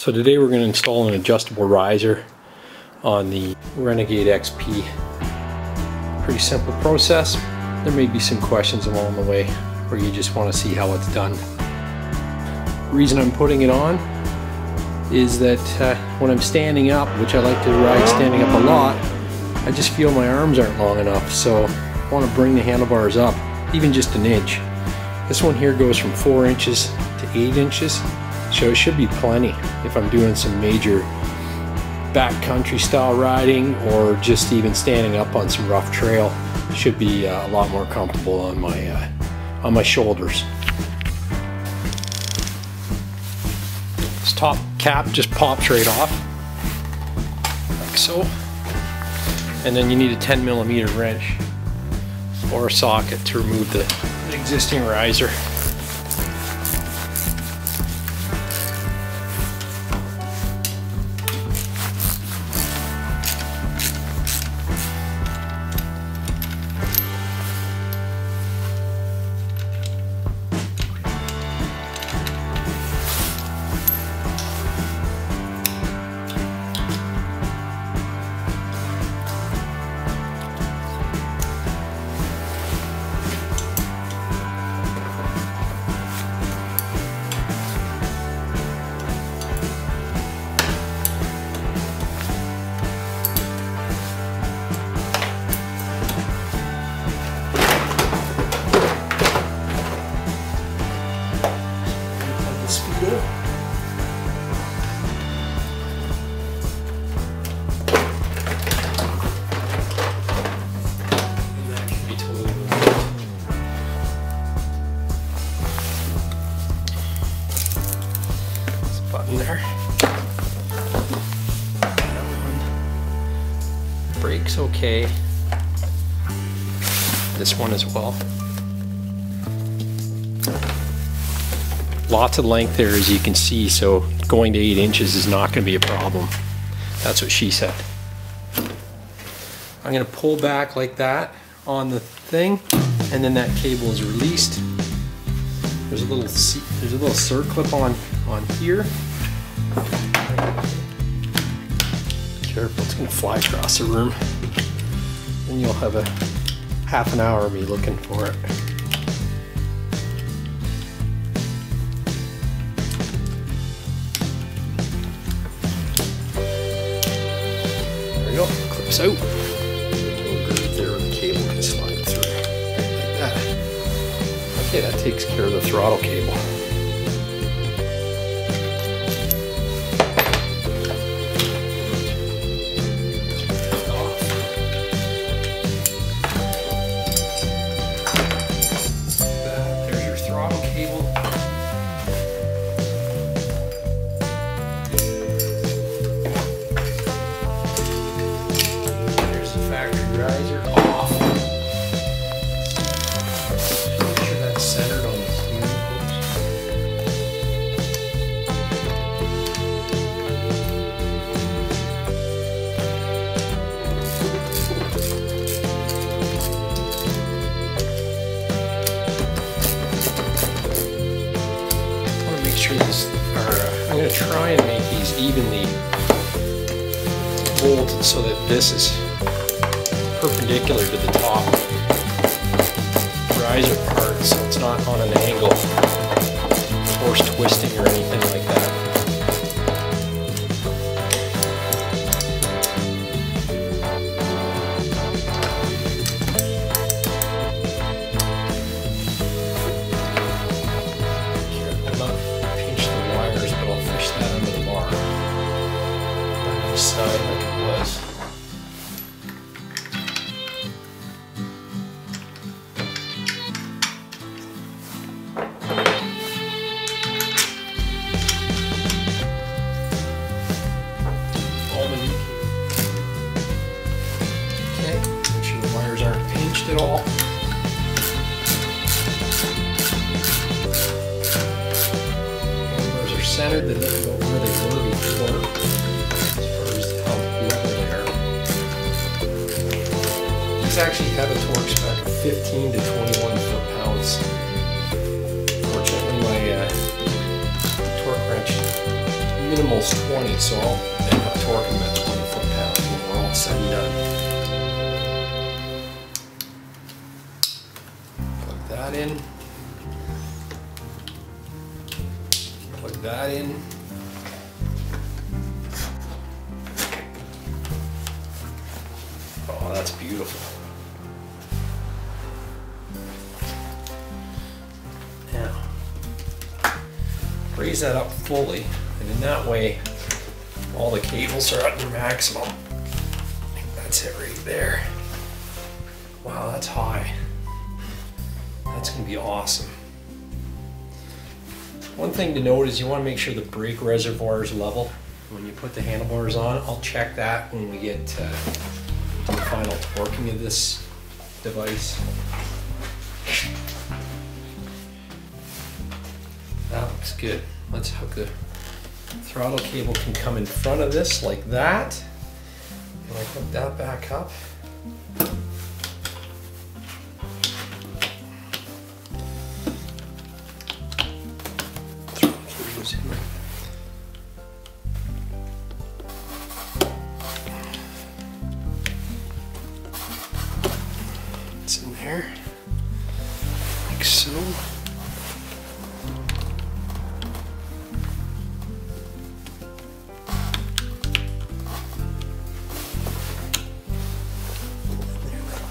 So today we're going to install an adjustable riser on the Renegade XP. Pretty simple process. There may be some questions along the way where you just want to see how it's done. The reason I'm putting it on is that when I'm standing up, which I like to ride standing up a lot, I just feel my arms aren't long enough, so I want to bring the handlebars up, even just an inch. This one here goes from 4 inches to 8 inches, so it should be plenty if I'm doing some major backcountry style riding or just even standing up on some rough trail. It should be a lot more comfortable on my shoulders. This top cap just pops right off, like so. And then you need a 10mm wrench or a socket to remove the existing riser. Button there. Brakes okay. This one as well. Lots of length there, as you can see, so going to 8 inches is not going to be a problem. That's what she said. I'm going to pull back like that on the thing, and then that cable is released. There's a little circlip on here. Careful, it's gonna fly across the room. And you'll have a half an hour of me looking for it. There we go, clips out. Little groove there where the cable can slide through, like that. Okay, that takes care of the throttle cable. I'm going to try and make these evenly bolted so that this is perpendicular to the top riser part, so it's not on an angle, force twisting or anything like that. Side like it was. Almond. Okay, make sure the wires aren't pinched at all. The wires are centered, they don't go where they were before. These actually have a torque spec of 15 to 21 foot-pounds. Fortunately, my torque wrench minimal's 20, so I'll end up torquing them at 20 foot-pounds when we're all said and done. Plug that in. Plug that in. Oh, that's beautiful. Raise that up fully, and in that way, all the cables are at their maximum. I think that's it right there. Wow, that's high. That's gonna be awesome. One thing to note is you wanna make sure the brake reservoir is level. When you put the handlebars on, I'll check that when we get to the final torquing of this device. That looks good. Let's hook the throttle cable can come in front of this like that. And I hook that back up. It's in there, like so.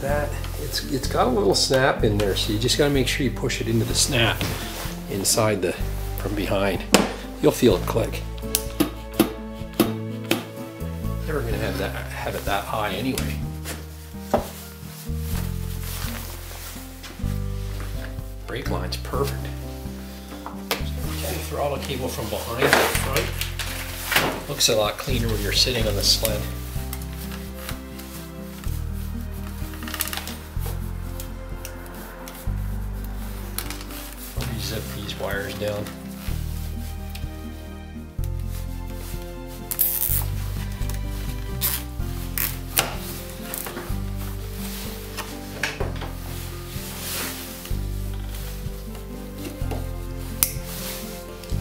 That it's got a little snap in there, so you just got to make sure you push it into the snap inside the from behind. You'll feel it click. Never gonna have it that high anyway. Brake line's perfect. Okay, throttle cable from behind to the front. Looks a lot cleaner when you're sitting on the sled. Zip these wires down.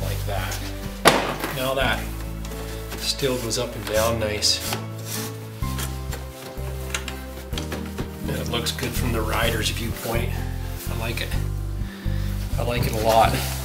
Like that. Now that still goes up and down nice. And it looks good from the rider's viewpoint. I like it. I like it a lot.